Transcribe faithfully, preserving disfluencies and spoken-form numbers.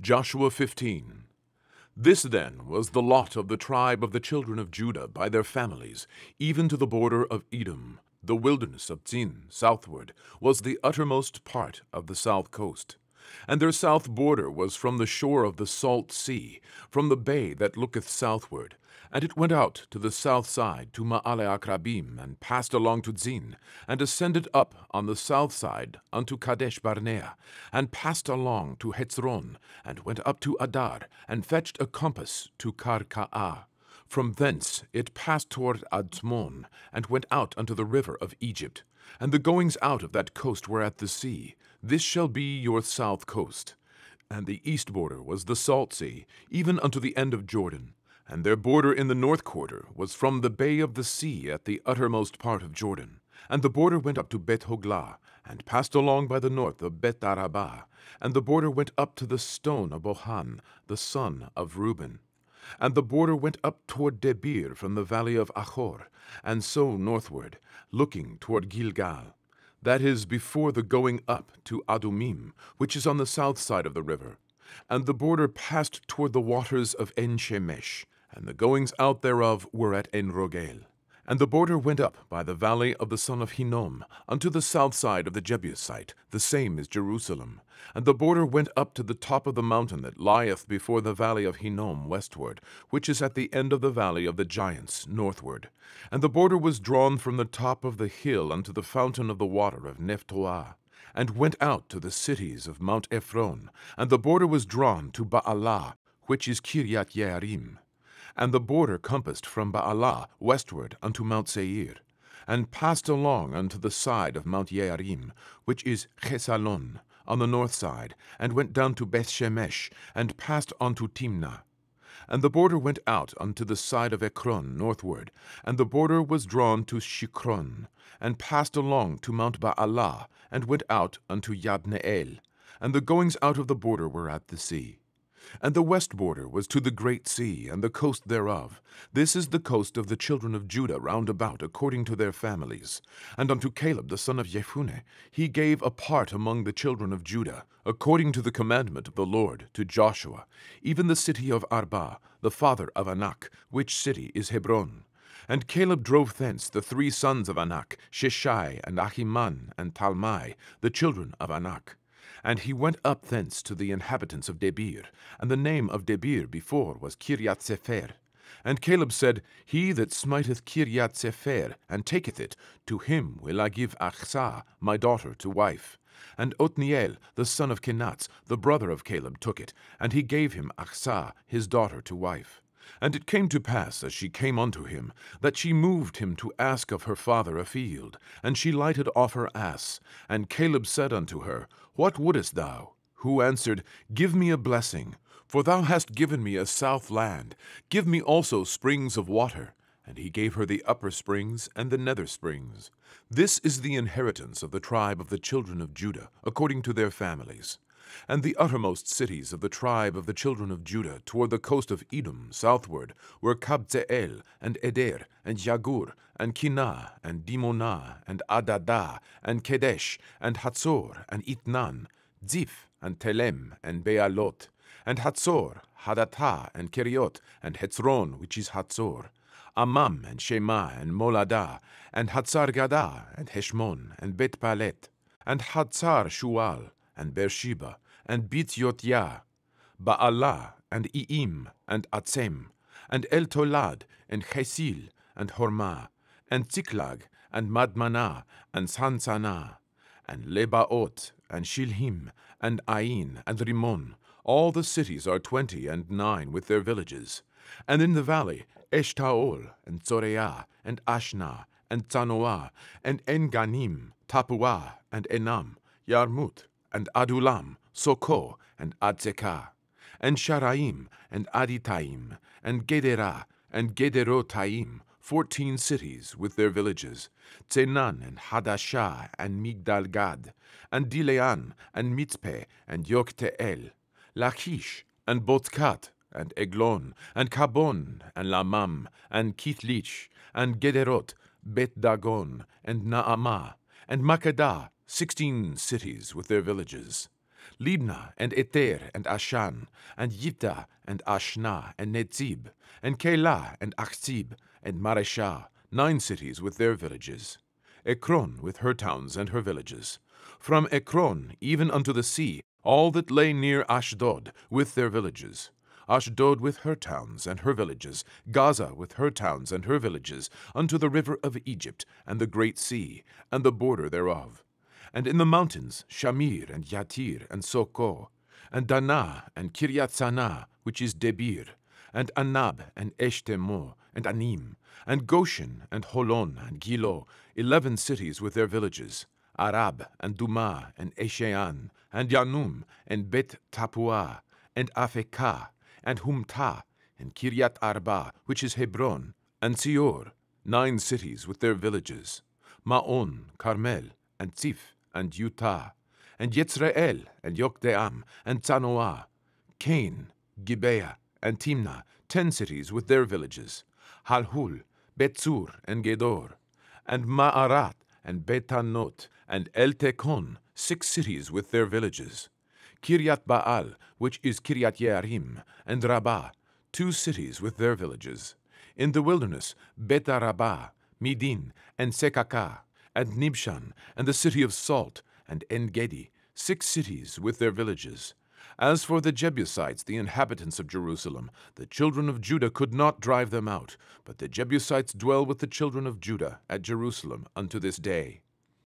Joshua fifteen. This then was the lot of the tribe of the children of Judah by their families, even to the border of Edom. The wilderness of Zin southward was the uttermost part of the south coast. And their south border was from the shore of the salt sea, from the bay that looketh southward. And it went out to the south side to Ma'ale Akrabim, and passed along to Zin, and ascended up on the south side unto Kadesh Barnea, and passed along to Hetzron, and went up to Adar, and fetched a compass to Kar-ka'a. From thence it passed toward Adzmon, and went out unto the river of Egypt. And the goings out of that coast were at the sea. This shall be your south coast. And the east border was the salt sea, even unto the end of Jordan. And their border in the north quarter was from the bay of the sea at the uttermost part of Jordan. And the border went up to Beth Hoglah, and passed along by the north of Beth Araba. And the border went up to the stone of Bohan, the son of Reuben. And the border went up toward Debir from the valley of Achor, and so northward, looking toward Gilgal. That is before the going up to Adumim, which is on the south side of the river. And the border passed toward the waters of En-Shemesh, and the goings out thereof were at Enrogel. And the border went up by the valley of the son of Hinnom, unto the south side of the Jebusite, the same is Jerusalem. And the border went up to the top of the mountain that lieth before the valley of Hinnom westward, which is at the end of the valley of the giants northward. And the border was drawn from the top of the hill unto the fountain of the water of Nephtoah, and went out to the cities of Mount Ephron. And the border was drawn to Baalah, which is Kiriath-jearim. And the border compassed from Baalah westward unto Mount Seir, and passed along unto the side of Mount Yearim, which is Chesalon, on the north side, and went down to Bethshemesh, and passed unto Timnah. And the border went out unto the side of Ekron northward, and the border was drawn to Shikron, and passed along to Mount Baalah, and went out unto Yabneel, and the goings out of the border were at the sea. And the west border was to the great sea, and the coast thereof. This is the coast of the children of Judah round about, according to their families. And unto Caleb the son of Jephunneh he gave a part among the children of Judah, according to the commandment of the Lord to Joshua, even the city of Arba, the father of Anak, which city is Hebron. And Caleb drove thence the three sons of Anak, Sheshai, and Ahiman, and Talmai, the children of Anak. And he went up thence to the inhabitants of Debir, and the name of Debir before was Kirjath-sepher. And Caleb said, He that smiteth Kirjath-sepher, and taketh it, to him will I give Achsah, my daughter, to wife. And Othniel, the son of Kenaz, the brother of Caleb, took it, and he gave him Achsah, his daughter, to wife. And it came to pass, as she came unto him, that she moved him to ask of her father a field. And she lighted off her ass. And Caleb said unto her, What wouldest thou? Who answered, Give me a blessing, for thou hast given me a south land. Give me also springs of water. And he gave her the upper springs and the nether springs. This is the inheritance of the tribe of the children of Judah, according to their families. And the uttermost cities of the tribe of the children of Judah toward the coast of Edom southward were Kabzeel, and Eder, and Jagur, and Kinah, and Dimonah, and Adadah, and Kedesh, and Hazor, and Itnan, Ziph, and Telem, and Bealot, and Hazor, Hadathah, and Keriot, and Hetzron, which is Hazor, Amam, and Shema, and Moladah, and Hatzar-Gadah, and Heshmon, and Bet-Palet, and Hatzar-Shual, and Beersheba, and Bit-Yotiah, Baalah, and Iim, and Atzem, and El-Tolad, and Chesil, and Hormah, and Ziklag, and Madmanah, and Sansanah, and Lebaot, and Shilhim, and Ain, and Rimmon. All the cities are twenty and nine with their villages. And in the valley, Eshtaol, and Zoreah, and Ashnah, and Zanoah, and En-Ganim, Tapuah, and Enam, Yarmut, and Adulam, Soko, and Adzekah, and Sharaim, and Aditaim, and Gederah, and Gederotaim, fourteen cities with their villages, Tsenan, and Hadashah, and Migdal-Gad, and Dilean, and Mitzpeh, and Yokteel, Lachish, and Botzkat, and Eglon, and Kabon, and Lamam, and Kithlich, and Gederot, Bet Dagon, and Naamah, and Makedah, sixteen cities with their villages. Libnah and Eter and Ashan, and Yiftah and Ashna and Netzib, and Keilah and Achzib and Mareshah, nine cities with their villages. Ekron with her towns and her villages. From Ekron even unto the sea, all that lay near Ashdod with their villages. Ashdod with her towns and her villages, Gaza with her towns and her villages, unto the river of Egypt, and the great sea, and the border thereof. And in the mountains, Shamir and Yatir and Soko, and Danah and Kirjath-sanah, which is Debir, and Anab and Eshtemo and Anim, and Goshen and Holon and Gilo, eleven cities with their villages, Arab and Dumah and Eshean, and Yanum and Bet Tapuah, and Afekah, and Humtah, and Kiriath Arba, which is Hebron, and Seor, nine cities with their villages, Maon, Carmel, and Tziph, and Utah, and Yezreel, and Yokdeam, and Zanoah, Cain, Gibeah, and Timnah, ten cities with their villages, Halhul, Betzur, and Gedor, and Ma'arat, and Betanot, and El-Tekon, six cities with their villages, Kiriath Baal, which is Kiriath-jearim, and Rabbah, two cities with their villages. In the wilderness, Beth Araba, Midin, and Sekakah, and Nibshan, and the city of Salt, and En-Gedi, six cities with their villages. As for the Jebusites, the inhabitants of Jerusalem, the children of Judah could not drive them out, but the Jebusites dwell with the children of Judah at Jerusalem unto this day.